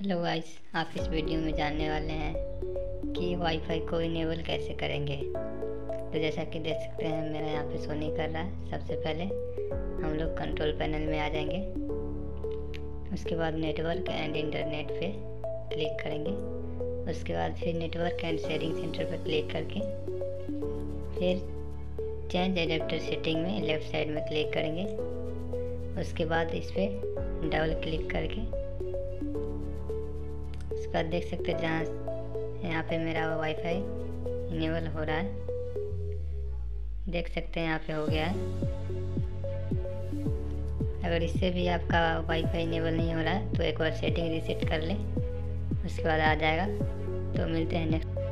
Hello guys, आप इस video में जानने वाले हैं कि वाईफाई को इनेबल कैसे करेंगे। तो जैसा कि देख सकते हैं मेरा यहाँ पे शो नहीं कर रहा है। सबसे पहले हम लोग कंट्रोल पैनल में आ जाएंगे, उसके बाद नेटवर्क एंड इंटरनेट पे क्लिक करेंगे। उसके बाद फिर नेटवर्क एंड शेयरिंग सेंटर पर क्लिक करके फिर चेंज एडेप्टर सेटिंग में लेफ़्ट साइड में क्लिक करेंगे। उसके बाद इस पर डबल क्लिक करके देख सकते हैं जहाँ यहाँ पे मेरा वाईफाई इनेबल हो रहा है। देख सकते हैं यहाँ पे हो गया है। अगर इससे भी आपका वाईफाई इनेबल नहीं हो रहा है तो एक बार सेटिंग रीसेट कर लें, उसके बाद आ जाएगा। तो मिलते हैं नेक्स्ट।